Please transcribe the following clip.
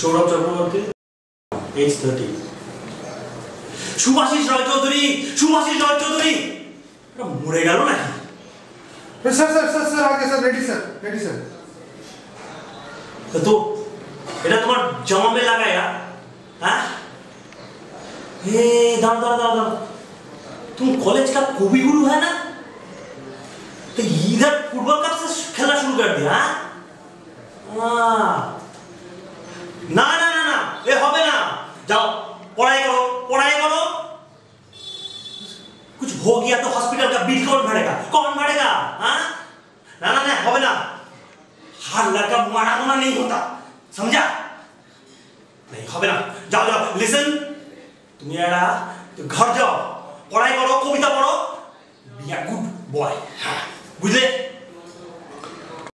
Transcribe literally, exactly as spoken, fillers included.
Saurabh Chakraborty age thirty. Subhashis Roy Chowdhury Subhashis Roy Chowdhury मरे गल ना सर सर सर सर आगे sir ready sir ready sir तो एटा तुम्हार जमा में लगाया हां ए दाड़ दाड़ दाड़ तुम कॉलेज का कवि गुरु है ना तो इधर पूर्व कब से खेला शुरू कर दिया हां ना ना ना ना ये होबे ना जाओ पढ़ाई करो पढ़ाई करो कुछ हो गया तो हॉस्पिटल का बिल कौन भरेगा कौन भरेगा हां ना ना ना होबे ना हर लड़का माराडोना नहीं होता समझा नहीं होबे ना जाओ जाओ लिसन तुम एड़ा तो घर जाओ पढ़ाई करो कविता पढ़ो बी अ गुड बॉय बुझले।